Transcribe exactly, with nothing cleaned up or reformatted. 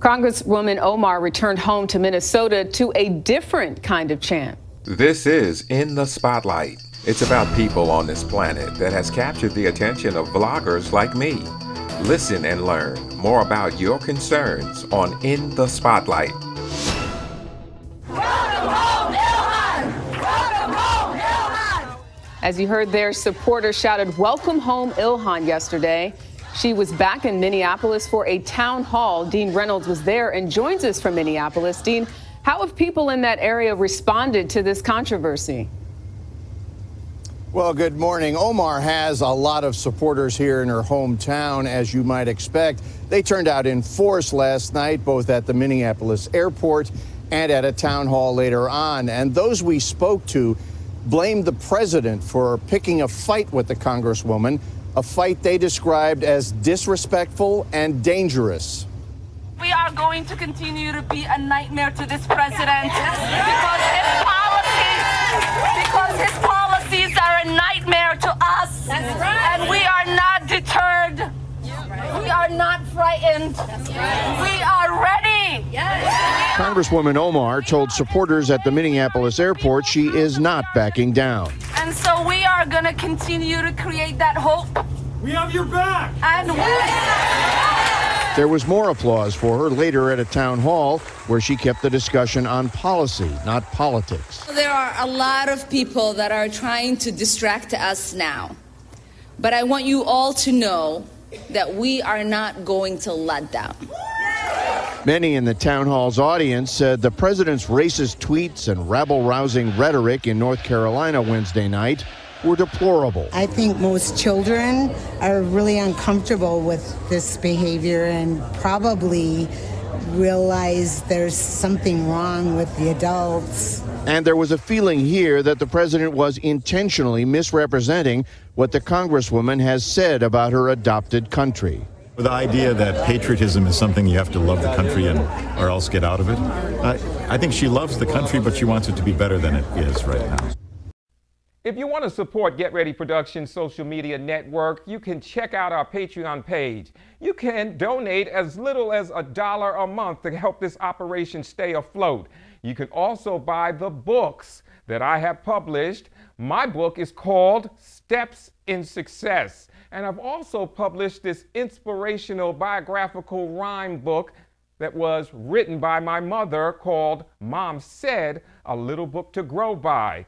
Congresswoman Omar returned home to Minnesota to a different kind of chant. This is In the Spotlight. It's about people on this planet that has captured the attention of bloggers like me. Listen and learn more about your concerns on In the Spotlight. As you heard, their supporters shouted, "Welcome home, Ilhan," yesterday. She was back in Minneapolis for a town hall. Dean Reynolds was there and joins us from Minneapolis. Dean, how have people in that area responded to this controversy? Well, good morning. Omar has a lot of supporters here in her hometown, as you might expect. They turned out in force last night, both at the Minneapolis airport and at a town hall later on. And those we spoke to blamed the president for picking a fight with the congresswoman, a fight they described as disrespectful and dangerous. We are going to continue to be a nightmare to this president because his policies, because his policies are a nightmare to us, and we are not deterred. We are not frightened. We are ready. Congresswoman Omar told supporters at the Minneapolis airport she is not backing down. And so we are going to continue to create that hope. We have your back. And we... There was more applause for her later at a town hall where she kept the discussion on policy, not politics. There are a lot of people that are trying to distract us now. But I want you all to know that we are not going to let down. Many in the town hall's audience said the president's racist tweets and rabble-rousing rhetoric in North Carolina Wednesday night were deplorable. I think most children are really uncomfortable with this behavior and probably realize there's something wrong with the adults. And there was a feeling here that the president was intentionally misrepresenting what the congresswoman has said about her adopted country. The idea that patriotism is something you have to love the country and or else get out of it. Uh, I think she loves the country, but she wants it to be better than it is right now. If you want to support Get Ready Productions social media network, you can check out our Patreon page. You can donate as little as a dollar a month to help this operation stay afloat. You can also buy the books that I have published. My book is called Steps in Success, and I've also published this inspirational biographical rhyme book that was written by my mother called Mom Said, A Little Book to Grow By.